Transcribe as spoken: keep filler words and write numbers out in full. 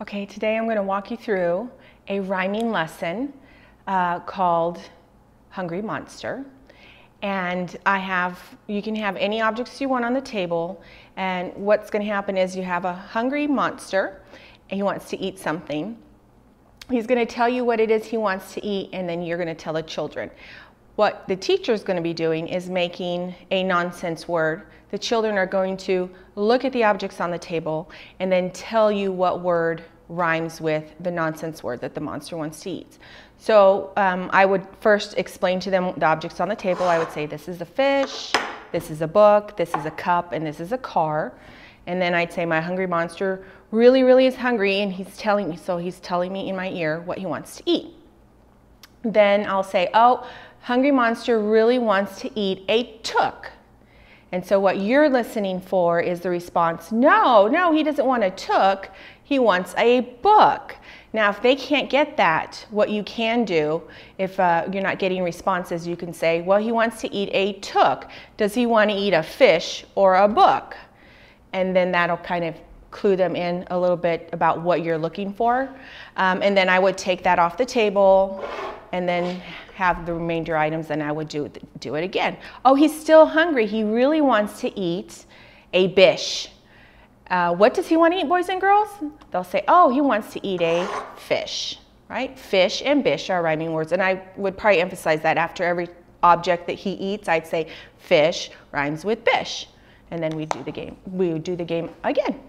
Okay, today I'm going to walk you through a rhyming lesson uh, called Hungry Monster. And I have, you can have any objects you want on the table, and what's going to happen is you have a hungry monster and he wants to eat something. He's going to tell you what it is he wants to eat, and then you're going to tell the children. What the teacher is going to be doing is making a nonsense word. The children are going to look at the objects on the table and then tell you what word rhymes with the nonsense word that the monster wants to eat. So um, I would first explain to them the objects on the table. I would say, this is a fish, this is a book, this is a cup, and this is a car. And then I'd say, my hungry monster really, really is hungry, and he's telling me, so he's telling me in my ear what he wants to eat. Then I'll say, oh, hungry monster really wants to eat a took. And so what you're listening for is the response, no, no, he doesn't want a took, he wants a book. Now, if they can't get that, what you can do, if uh, you're not getting responses, you can say, well, he wants to eat a took. Does he want to eat a fish or a book? And then that'll kind of clue them in a little bit about what you're looking for. Um, and then I would take that off the table and then have the remainder items, and I would do, do it again. Oh, he's still hungry. He really wants to eat a bish. Uh, what does he want to eat, boys and girls? They'll say, oh, he wants to eat a fish, right? Fish and bish are rhyming words, and I would probably emphasize that after every object that he eats, I'd say fish rhymes with bish, and then we do the game, we would do the game again.